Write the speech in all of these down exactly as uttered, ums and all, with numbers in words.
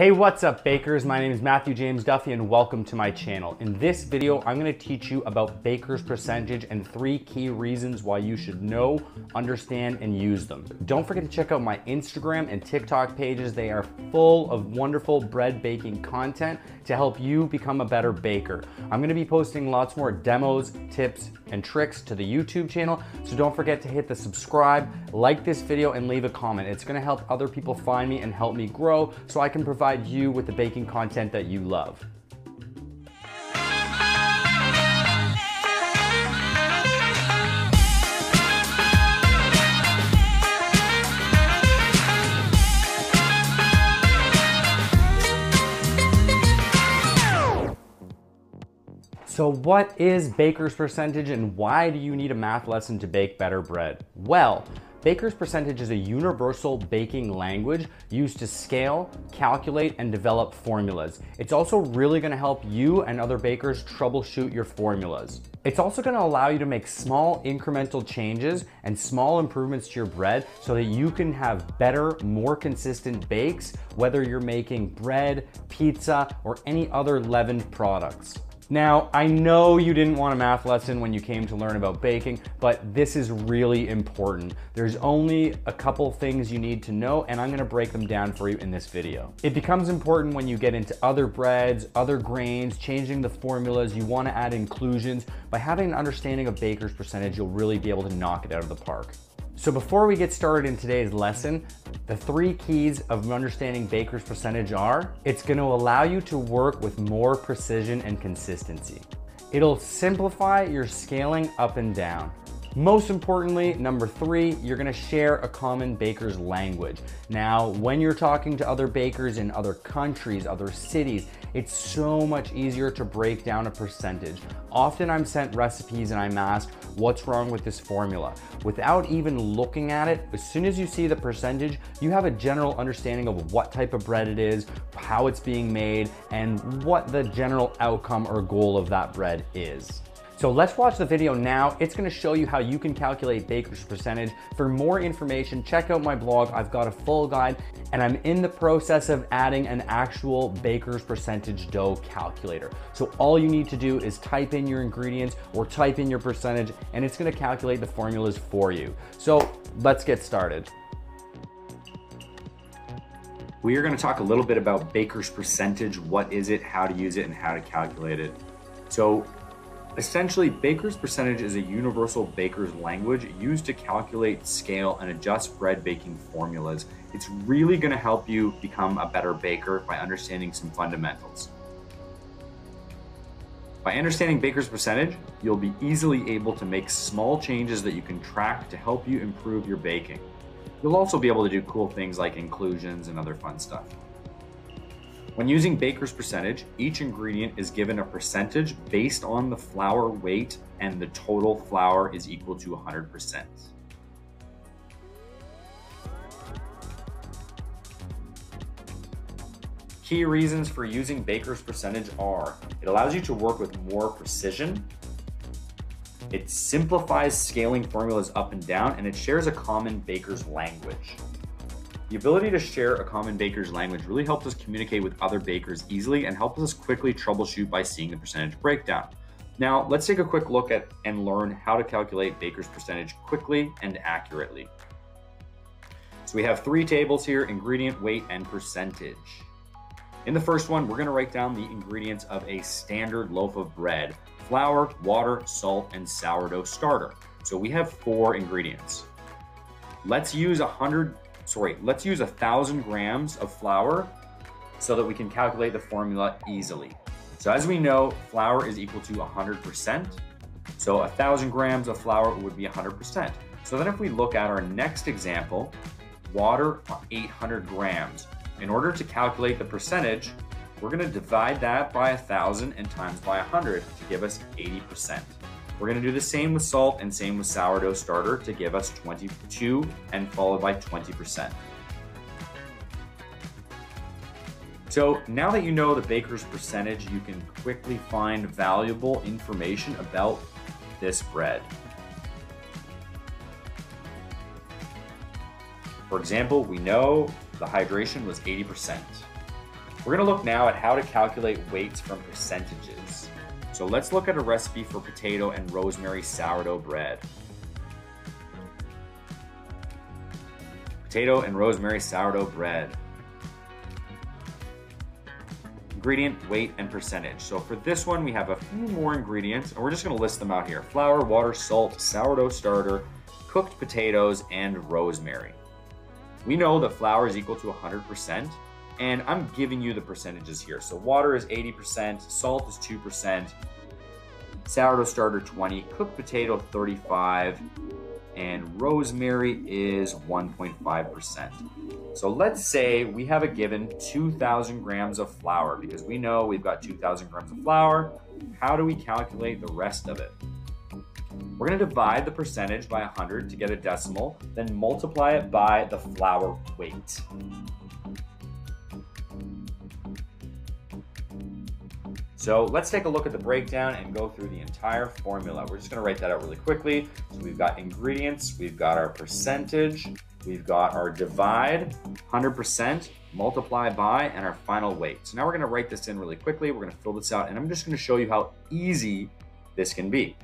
Hey, what's up, bakers? My name is Matthew James Duffy and welcome to my channel. In this video, I'm gonna teach you about Baker's percentage and three key reasons why you should know, understand, and use them. Don't forget to check out my Instagram and TikTok pages. They are full of wonderful bread baking content to help you become a better baker. I'm gonna be posting lots more demos, tips, and tricks to the YouTube channel, so don't forget to hit the subscribe, like this video, and leave a comment. It's gonna help other people find me and help me grow so I can provide provide you with the baking content that you love. So what is Baker's percentage and why do you need a math lesson to bake better bread? Well, Baker's percentage is a universal baking language used to scale, calculate, and develop formulas. It's also really gonna help you and other bakers troubleshoot your formulas. It's also gonna allow you to make small incremental changes and small improvements to your bread so that you can have better, more consistent bakes, whether you're making bread, pizza, or any other leavened products. Now, I know you didn't want a math lesson when you came to learn about baking, but this is really important. There's only a couple things you need to know, and I'm gonna break them down for you in this video. It becomes important when you get into other breads, other grains, changing the formulas, you wanna add inclusions. By having an understanding of Baker's percentage, you'll really be able to knock it out of the park. So before we get started in today's lesson, the three keys of understanding Baker's percentage are, it's gonna allow you to work with more precision and consistency. It'll simplify your scaling up and down. Most importantly, number three, you're gonna share a common baker's language. Now, when you're talking to other bakers in other countries, other cities, it's so much easier to break down a percentage. Often I'm sent recipes and I'm asked, what's wrong with this formula? Without even looking at it, as soon as you see the percentage, you have a general understanding of what type of bread it is, how it's being made, and what the general outcome or goal of that bread is. So let's watch the video now. It's gonna show you how you can calculate Baker's percentage. For more information, check out my blog. I've got a full guide and I'm in the process of adding an actual Baker's percentage dough calculator. So all you need to do is type in your ingredients or type in your percentage and it's gonna calculate the formulas for you. So let's get started. We are gonna talk a little bit about Baker's percentage. What is it, how to use it, and how to calculate it. So, essentially, Baker's percentage is a universal baker's language used to calculate, scale, and adjust bread baking formulas. It's really going to help you become a better baker by understanding some fundamentals. By understanding Baker's percentage, you'll be easily able to make small changes that you can track to help you improve your baking. You'll also be able to do cool things like inclusions and other fun stuff. When using Baker's percentage, each ingredient is given a percentage based on the flour weight, and the total flour is equal to one hundred percent. Key reasons for using Baker's percentage are, it allows you to work with more precision, it simplifies scaling formulas up and down, and it shares a common baker's language. The ability to share a common baker's language really helps us communicate with other bakers easily and helps us quickly troubleshoot by seeing the percentage breakdown. Now, let's take a quick look at and learn how to calculate Baker's percentage quickly and accurately. So we have three tables here, ingredient, weight, and percentage. In the first one, we're gonna write down the ingredients of a standard loaf of bread: flour, water, salt, and sourdough starter. So we have four ingredients. Let's use a hundred Sorry, let's use a thousand grams of flour so that we can calculate the formula easily. So as we know, flour is equal to one hundred percent. So a thousand grams of flour would be one hundred percent. So then if we look at our next example, water, eight hundred grams. In order to calculate the percentage, we're gonna divide that by a thousand and times by one hundred to give us eighty percent. We're gonna do the same with salt and same with sourdough starter to give us twenty-two and followed by twenty percent. So now that you know the Baker's percentage, you can quickly find valuable information about this bread. For example, we know the hydration was eighty percent. We're gonna look now at how to calculate weights from percentages. So let's look at a recipe for potato and rosemary sourdough bread. Potato and rosemary sourdough bread. Ingredient, weight, and percentage. So for this one, we have a few more ingredients, and we're just gonna list them out here. Flour, water, salt, sourdough starter, cooked potatoes, and rosemary. We know that flour is equal to one hundred percent, and I'm giving you the percentages here. So water is eighty percent, salt is two percent, sourdough starter twenty, cooked potato thirty-five, and rosemary is one point five percent. So let's say we have a given two thousand grams of flour, because we know we've got two thousand grams of flour. How do we calculate the rest of it? We're gonna divide the percentage by one hundred to get a decimal, then multiply it by the flour weight. So let's take a look at the breakdown and go through the entire formula. We're just gonna write that out really quickly. So we've got ingredients, we've got our percentage, we've got our divide, one hundred percent, multiply by, and our final weight. So now we're gonna write this in really quickly. We're gonna fill this out, and I'm just gonna show you how easy this can be.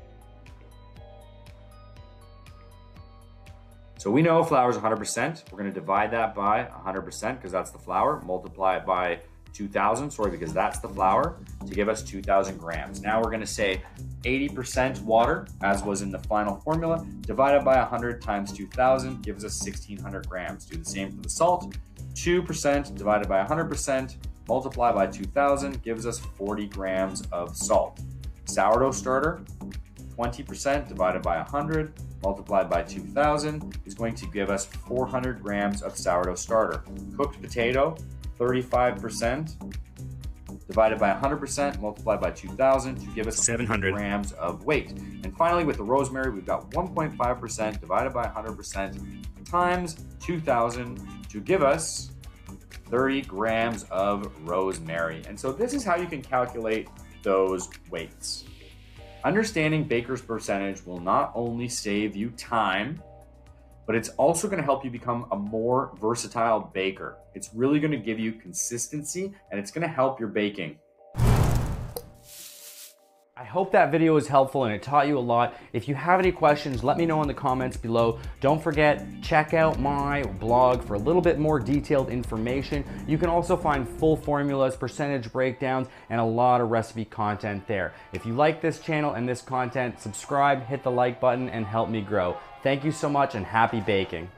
So we know flour is one hundred percent. We're gonna divide that by one hundred percent, because that's the flour, multiply it by two thousand, sorry, because that's the flour, to give us two thousand grams. Now we're gonna say eighty percent water, as was in the final formula, divided by one hundred times two thousand gives us sixteen hundred grams. Do the same for the salt, two percent divided by one hundred percent, multiply by two thousand gives us forty grams of salt. Sourdough starter, twenty percent divided by one hundred, multiplied by two thousand is going to give us four hundred grams of sourdough starter. Cooked potato, thirty-five percent divided by one hundred percent, multiplied by two thousand to give us seven hundred grams of weight. And finally, with the rosemary, we've got one point five percent divided by one hundred percent times two thousand to give us thirty grams of rosemary. And so this is how you can calculate those weights. Understanding Baker's percentage will not only save you time, but it's also gonna help you become a more versatile baker. It's really gonna give you consistency, and it's gonna help your baking. I hope that video was helpful and it taught you a lot. If you have any questions, let me know in the comments below. Don't forget, check out my blog for a little bit more detailed information. You can also find full formulas, percentage breakdowns, and a lot of recipe content there. If you like this channel and this content, subscribe, hit the like button, and help me grow. Thank you so much, and happy baking.